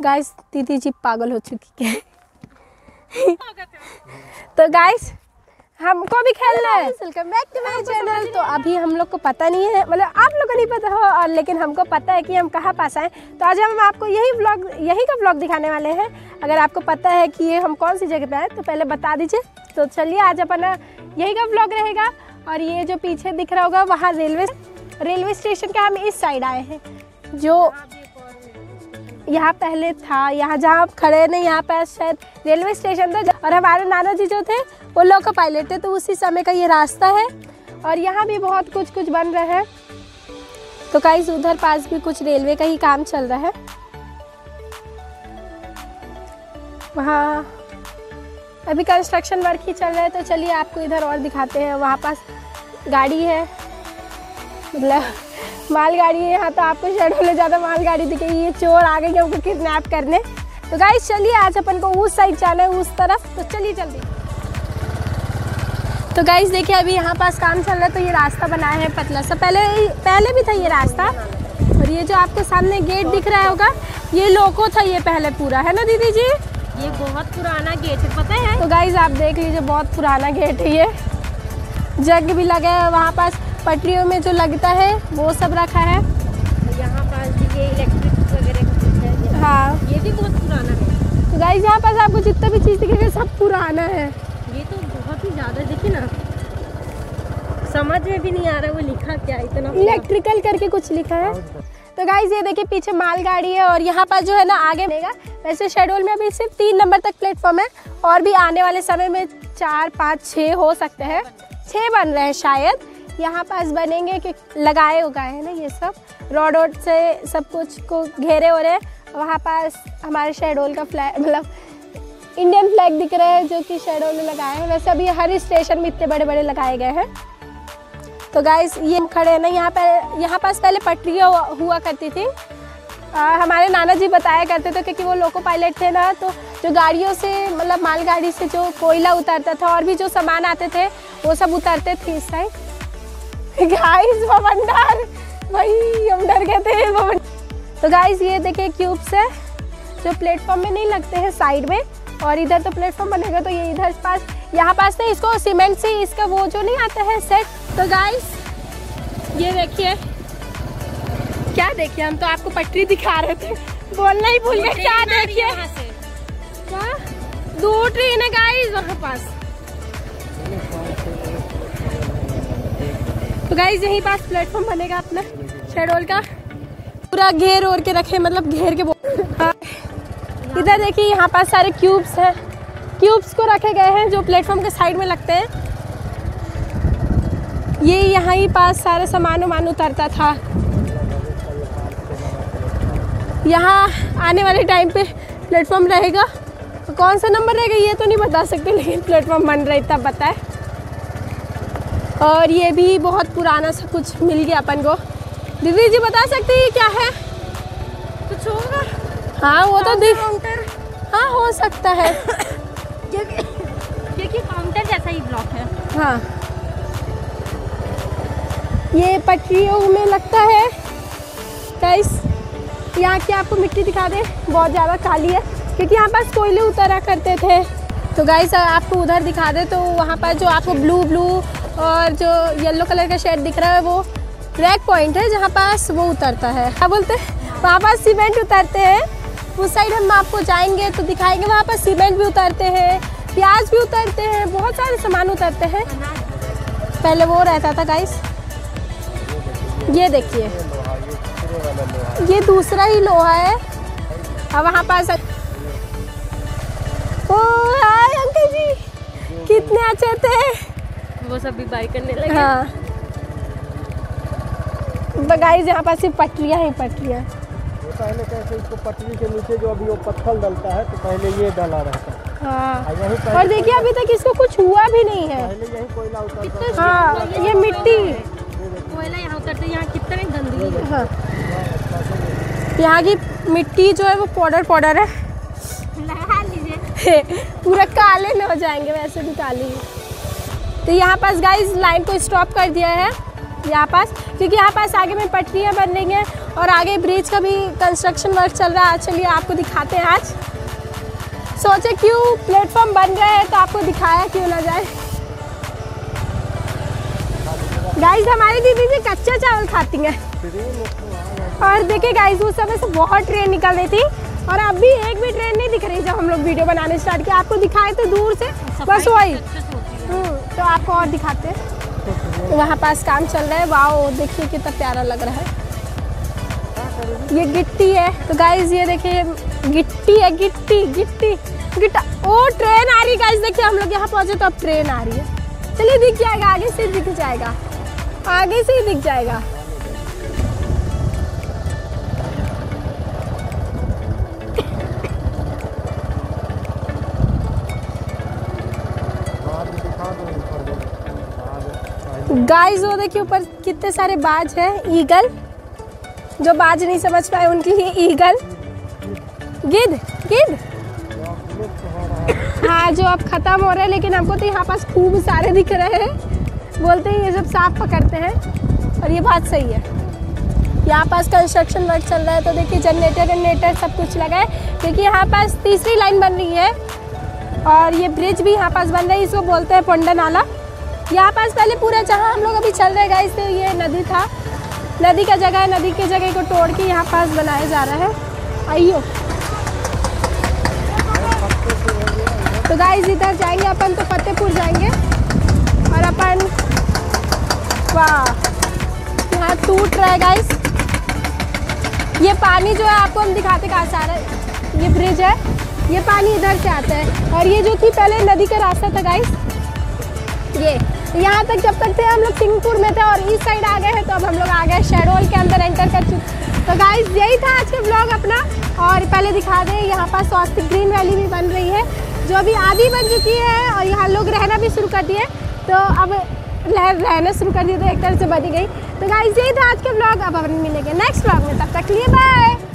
Guys दीदी जी पागल हो चुकी है। तो गाइस हमको भी खेलना है। Welcome back to my channel. तो अभी हम लोग को पता नहीं है, मतलब आप लोग को नहीं पता हो और लेकिन हमको पता है कि हम कहाँ पास आए। तो आज हम आपको यही का ब्लॉग दिखाने वाले हैं। अगर आपको पता है कि ये हम कौन सी जगह पे आए तो पहले बता दीजिए। तो चलिए आज अपना यही का ब्लॉग रहेगा। और ये जो पीछे दिख रहा होगा वहाँ रेलवे स्टेशन के हम इस साइड आए हैं, जो यहाँ पहले था। यहाँ जहाँ आप खड़े नहीं, यहाँ पर शायद रेलवे स्टेशन था और हमारे नाना जी जो थे वो लोको पायलट थे, तो उसी समय का ये रास्ता है। और यहाँ भी बहुत कुछ बन रहा है। तो गाइस उधर पास भी कुछ रेलवे का ही काम चल रहा है। वहाँ अभी कंस्ट्रक्शन वर्क ही चल रहा है। तो चलिए आपको इधर और दिखाते हैं। वहाँ पास गाड़ी है, मतलब मालगाड़ी है यहाँ। तो आपको शहडोल में ज़्यादा मालगाड़ी दिखेगी। ये चोर आ गए हमको किडनैप करने। तो गाइस चलिए आज अपन को उस साइड जाना है, उस तरफ। तो चलिए जल्दी। तो गाइस देखिए अभी यहाँ पास काम चल रहा है। तो ये रास्ता बनाया है पतला सा, पहले भी था ये रास्ता। और ये जो आपके सामने गेट दिख रहा होगा ये लोको था, ये पहले पूरा, है ना दीदी जी? ये बहुत पुराना गेट है, पता है। तो गाइस आप देख लीजिए बहुत पुराना गेट है। ये जग भी लगा है वहाँ पास, पटरियों में जो लगता है वो सब रखा है। यहाँ पास भी ये इलेक्ट्रिक वगैरह, हाँ ये भी बहुत पुराना है। तो गाइस यहाँ पास आपको जितना भी चीज़ दिखेगा सब पुराना है। ये तो बहुत ही ज़्यादा, देखिए ना समझ में भी नहीं आ रहा वो लिखा क्या, इतना इलेक्ट्रिकल करके कुछ लिखा है। तो गाइस ये देखिए पीछे मालगाड़ी है। और यहाँ पास जो है ना आगे मिलेगा। वैसे शेड्यूल में अभी सिर्फ 3 नंबर तक प्लेटफॉर्म है और भी आने वाले समय में 4, 5, 6 हो सकते हैं। 6 बन रहे हैं शायद, यहाँ पास बनेंगे कि लगाए उगाए हैं ना ये सब। रोड से सब कुछ को घेरे हो रहे हैं। वहाँ पास हमारे शहडोल का फ्लैग, मतलब इंडियन फ्लैग दिख रहा है जो कि शहडोल में लगाए हैं। वैसे अभी हर स्टेशन में इतने बड़े बड़े लगाए गए हैं। तो गाइस ये खड़े हैं ना यहाँ पर, यहाँ पास पहले पटरियाँ हुआ करती थी। हमारे नाना जी बताया करते थे क्योंकि वो लोको पायलट थे ना, तो जो गाड़ियों से, मतलब मालगाड़ी से जो कोयला उतरता था और भी जो सामान आते थे वो सब उतरते थे इस साइड। गाइस भवंडर, भाई हम डर गए थे भवंडर। तो गाइस ये देखिए क्यूब्स है जो प्लेटफॉर्म में नहीं लगते हैं, साइड में। और इधर तो प्लेटफॉर्म बनेगा। तो ये इधर पास, यहाँ पास ना इसको सीमेंट से इसका वो जो नहीं आता है सेट। तो गाइस ये देखिए, क्या देखिए, हम तो आपको पटरी दिखा रहे थे, बोलना ही भूल गए। क्या देखिए, क्या 2 ट्रेन है गाइस वहाँ पास। तो गाइस यही पास प्लेटफॉर्म बनेगा अपना शेड्यूल का, पूरा घेर ओर के रखे, मतलब घेर के। इधर देखिए यहाँ पास सारे क्यूब्स हैं, क्यूब्स को रखे गए हैं जो प्लेटफॉर्म के साइड में लगते हैं। ये यहाँ ही पास सारे सामान वामान उतरता था। यहाँ आने वाले टाइम पे प्लेटफॉर्म रहेगा, तो कौन सा नंबर रहेगा ये तो नहीं बता सकते, लेकिन प्लेटफॉर्म बन रहा है तब बताए। और ये भी बहुत पुराना सा कुछ मिल गया अपन को। दीदी जी बता सकते हैं ये क्या है? कुछ होगा, हाँ वो तो दिख, हाँ हो सकता है। क्योंकि काउंटर जैसा ही ब्लॉक है, हाँ ये पटरियों में लगता है। गाइस यहाँ की आपको मिट्टी दिखा दे, बहुत ज़्यादा काली है क्योंकि यहाँ पास कोयले उतारा करते थे। तो गाइस आपको उधर दिखा दे, तो वहाँ पर जो आपको ब्लू और जो येलो कलर का शेड दिख रहा है वो ट्रैक पॉइंट है जहाँ पास वो उतरता है, क्या बोलते हैं, वहाँ पास सीमेंट उतरते हैं। उस साइड हम आपको जाएंगे तो दिखाएंगे, वहाँ पास सीमेंट भी उतरते हैं, प्याज भी उतरते हैं, बहुत सारे सामान उतरते हैं। पहले वो रहता था गाइस। ये देखिए ये दूसरा ही लोहा है। और वहाँ पास, ओ हाय अंकल जी कितने अच्छे थे, वो सब भी बाई करने लगे। हाँ गाइस यहाँ पास सिर्फ पटरियाँ ही पटरियाँ। पहले कैसे इसको पटरी के नीचे जो अभी वो पत्थर डलता है, तो पहले ये डाला रहता है। हाँ और देखिए अभी तक इसको कुछ हुआ भी नहीं है, पहले यही कोयला उतरता है। हाँ ये मिट्टी कोयला यहाँ उतरता है, यहाँ कितने गंदगी है। हाँ यहाँ की मिट्टी जो है वो पाउडर पाउडर है, पूरा काले न हो जाएंगे, वैसे भी काली। तो यहाँ पास गाइस लाइन को स्टॉप कर दिया है। यहाँ पास, क्योंकि यहाँ पास आगे में पटरियाँ बन रही हैं और आगे ब्रिज का भी कंस्ट्रक्शन वर्क चल रहा है। चलिए आपको दिखाते हैं। आज सोचे क्यों प्लेटफॉर्म बन रहा है तो आपको दिखाया क्यों ना जाए। गाइस हमारी दीदी जी कच्चा चावल खाती हैं और देखिए गाइस उस समय से बहुत ट्रेन निकल रही थी और अब भी एक भी ट्रेन नहीं दिख रही। जब हम लोग वीडियो बनाने स्टार्ट किया आपको दिखाए तो दूर से बस वही, तो आपको और दिखाते हैं। वहाँ पास काम चल रहा है। वाओ देखिए कितना प्यारा लग रहा है। ये गिट्टी है तो गाइज ये देखिए गिट्टी है, गिट्टी गिट्टी गिट्टा। ओ ट्रेन आ रही गाइज, देखिए हम लोग यहाँ पहुँचे तो अब ट्रेन आ रही है। चलिए दिख जाएगा, आगे से दिख जाएगा, आगे से ही दिख जाएगा। गाइस वो देखिए ऊपर कितने सारे बाज हैं, ईगल। जो बाज नहीं समझ पाए उनके लिए ईगल, गिद्ध, गिद्ध हाँ, जो अब खत्म हो रहे हैं लेकिन हमको तो यहाँ पास खूब सारे दिख रहे हैं। बोलते हैं ये सब सांप पकड़ते हैं और ये बात सही है। यहाँ पास कंस्ट्रक्शन वर्क चल रहा है तो देखिए जनरेटर जनरेटर सब कुछ लगा है, क्योंकि यहाँ पास तीसरी लाइन बन रही है और ये ब्रिज भी यहाँ पास बन रही है। इसको बोलते हैं पोंडा नाला। यहाँ पास पहले पूरा जहाँ हम लोग अभी चल रहे गाइस तो ये नदी था, नदी का जगह है, नदी के जगह को तोड़ के यहाँ पास बनाया जा रहा है। आइयो तो गाइस इधर जाएंगे अपन तो फतेहपुर जाएंगे और अपन वाह यहाँ टूट रहा है गाइस। ये पानी जो है आपको हम दिखाते कहाँ से आ रहा है। ये ब्रिज है, ये पानी इधर से आता है और ये जो थी पहले नदी का रास्ता था गाइस। ये यहाँ तक जब तक थे हम लोग सिंहपुर में थे और इस साइड आ गए हैं, तो अब हम लोग आ गए शहडोल के अंदर एंटर कर चुके। तो गाइस यही था आज का ब्लॉग अपना। और पहले दिखा दें यहाँ पास स्वास्थ्य ग्रीन वैली भी बन रही है जो अभी आधी बन चुकी है और यहाँ लोग रहना भी शुरू कर दिए, तो अब रहना शुरू कर दिए तो एक तरह से बनी गई। तो गाइस यही था आज का ब्लॉग। अब हम मिलेंगे नेक्स्ट ब्लॉग में, तब तक लिए बाय।